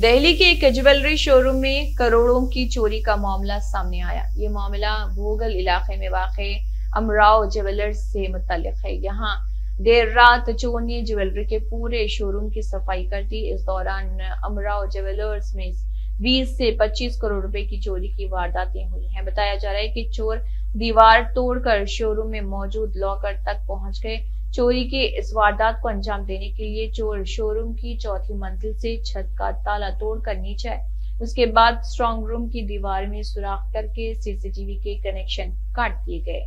दिल्ली के एक jewellery showroom में करोड़ों की चोरी का मामला सामने आया। ये मामला भोगल इलाके में वाक़े अमराव ज्वेलर्स से मुताल्लिक है। यहाँ देर रात चोर ने ज्वेलरी के पूरे शोरूम की सफाई कर दी। इस दौरान अमराव ज्वेलर्स में 20 से 25 करोड़ रुपए की चोरी की वारदातें हुई हैं। बताया जा रहा है कि चोर दीवार तोड़कर शोरूम में मौजूद लॉकर तक पहुंच गए। चोरी के इस वारदात को अंजाम देने के लिए चोर शोरूम की चौथी मंजिल से छत का ताला तोड़कर नीचे आए। उसके बाद स्ट्रांग रूम की दीवार में सुराख करके सीसीटीवी के कनेक्शन काट दिए गए।